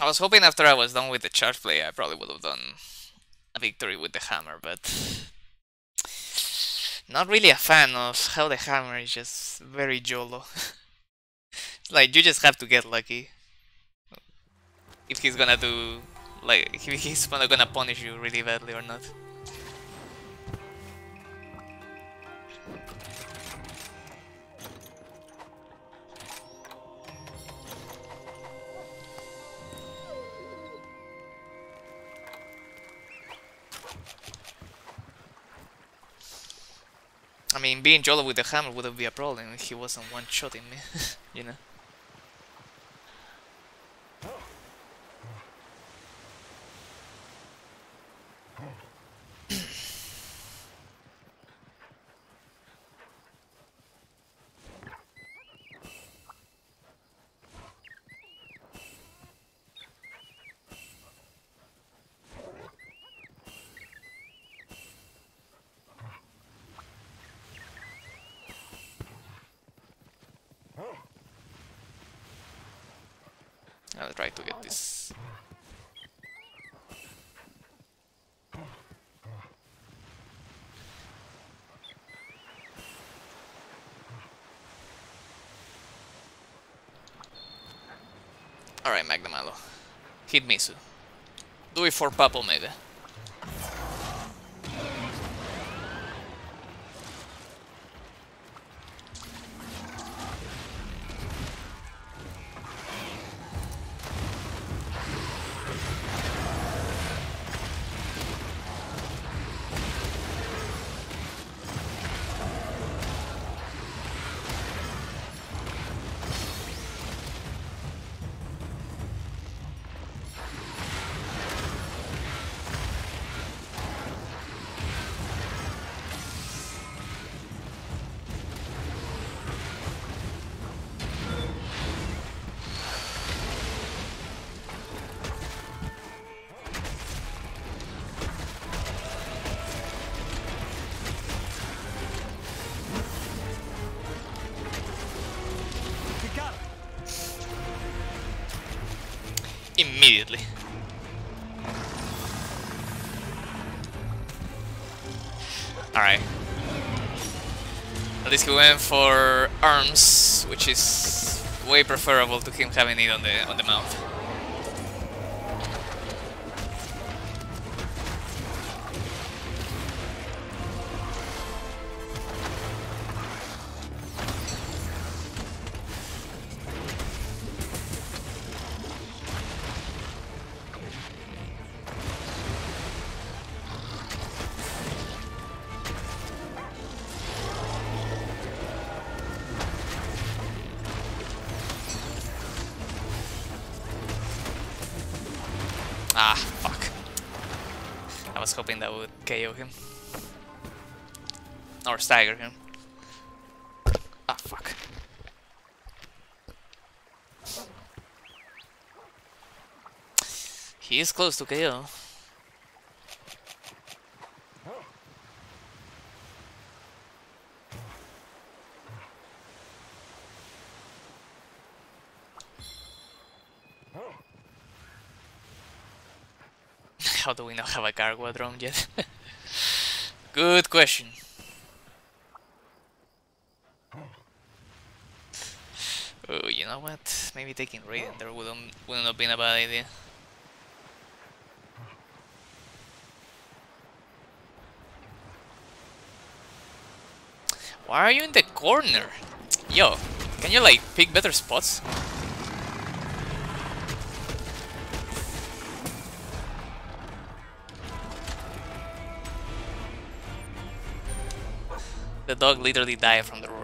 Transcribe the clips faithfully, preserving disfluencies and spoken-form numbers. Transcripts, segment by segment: I was hoping after I was done with the charge play, I probably would have done a victory with the hammer, but not really a fan of how the hammer is just very YOLO. Like, you just have to get lucky. If he's gonna do, like, if he's not gonna punish you really badly or not. I mean, being YOLO with the hammer wouldn't be a problem if he wasn't one-shotting me, you know? I'll try to get this. Alright, Magnamalo. Hit Misu. Do it for Papo, maybe. Immediately. Alright. At least he went for arms, which is way preferable to him having it on the on the mouth. Ah, fuck. I was hoping that would K O him. Or stagger him. Ah, fuck. He is close to K O. How do we not have a Gargoyle drone yet? Good question. Oh, you know what? Maybe taking Raiden there wouldn't wouldn't have been a bad idea. Why are you in the corner? Yo, can you like pick better spots? The dog literally died from the roar.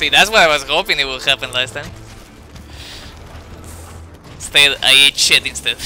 See, that's what I was hoping it would happen last time. Instead, I ate shit instead.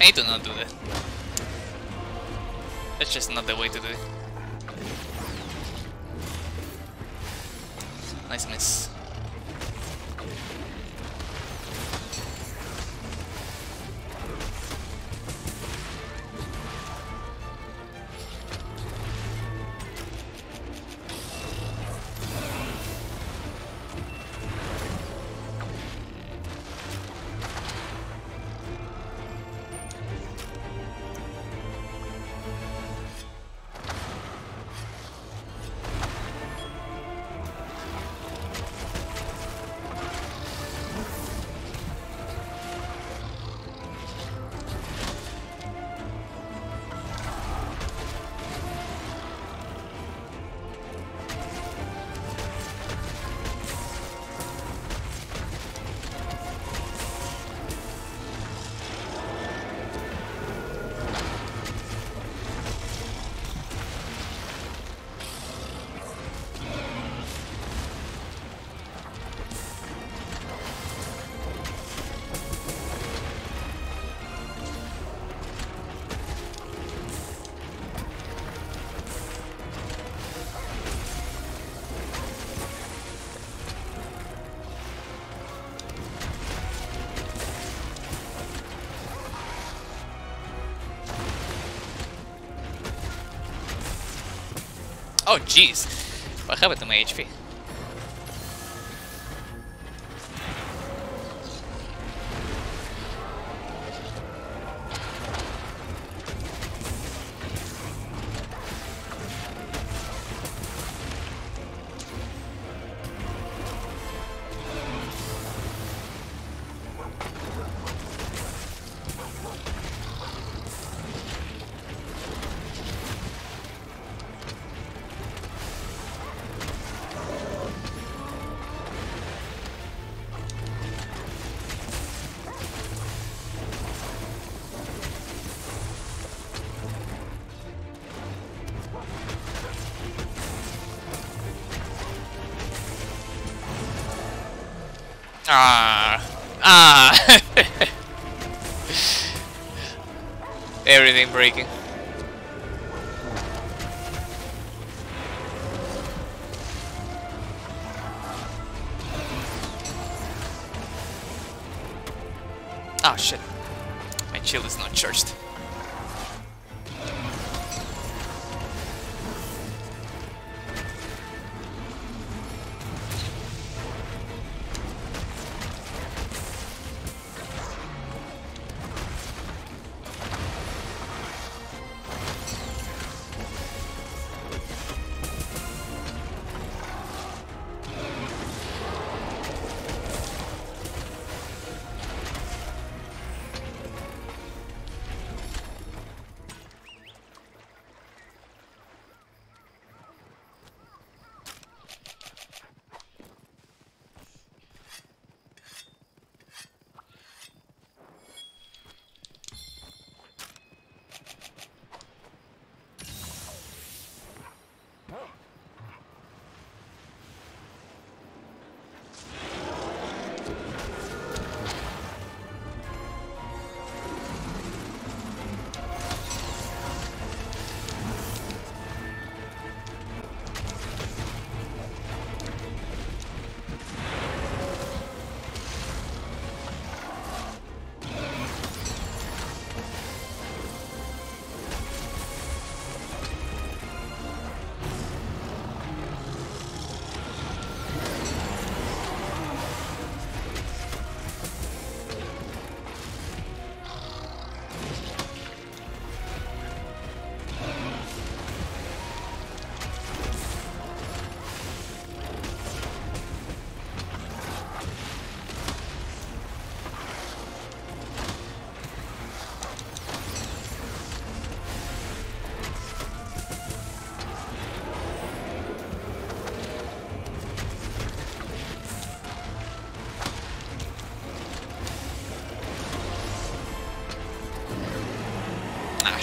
I need to not do that. That's just not the way to do it. Nice miss. Oh jeez, what happened to my H P? Ah, ah! Everything breaking. Ah, shit! My shield is not charged.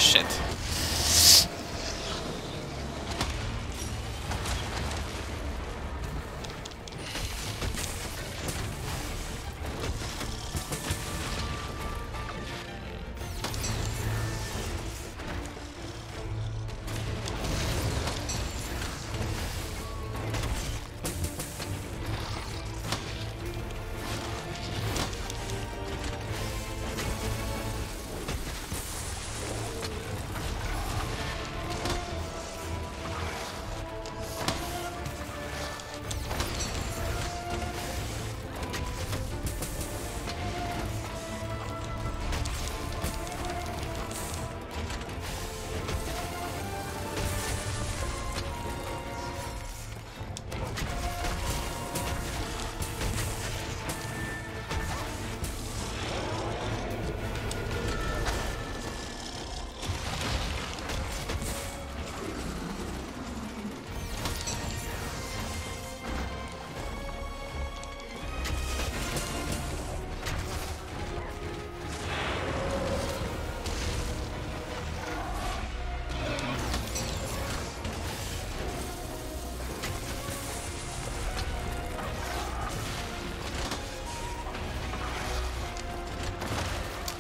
shit.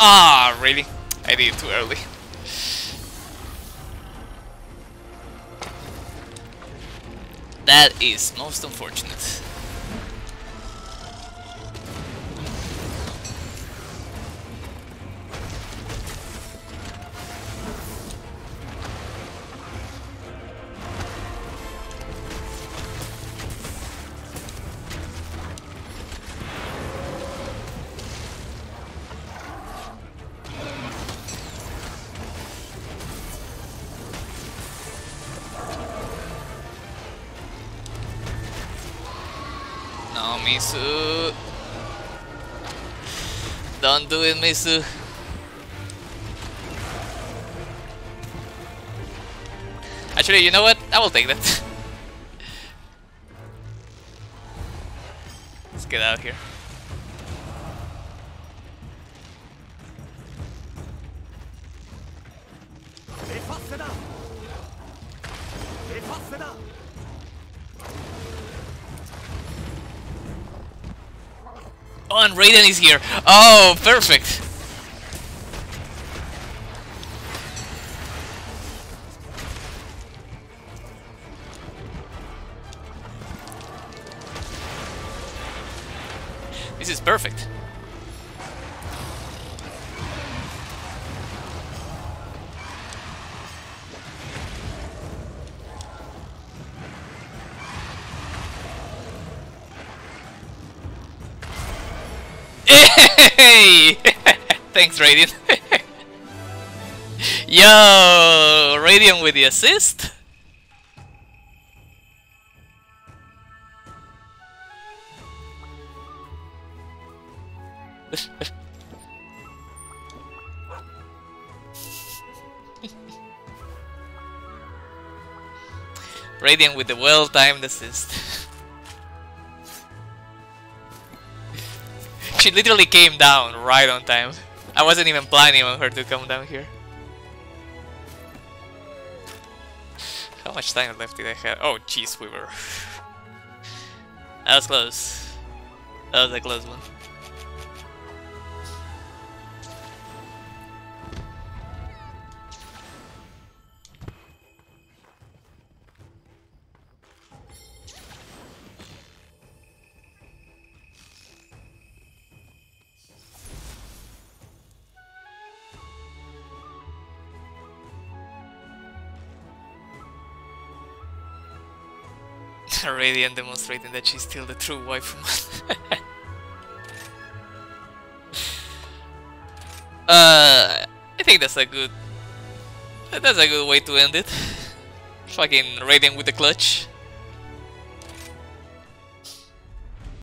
Ah, really? I did it too early. That is most unfortunate. Misu, don't do it, Misu. Actually, you know what? I will take that. Let's get out of here. Oh, and Raiden is here. Oh, perfect. This is perfect. Hey! Thanks, Raiden. Yo, Raiden with the assist. Raiden with the well-timed assist. She literally came down right on time. I wasn't even planning on her to come down here. How much time left did I have? Oh, jeez, we were... That was close. That was a close one. Raiden demonstrating that she's still the true waifu. uh, I think that's a good. That's a good way to end it. Fucking Raiden with the clutch.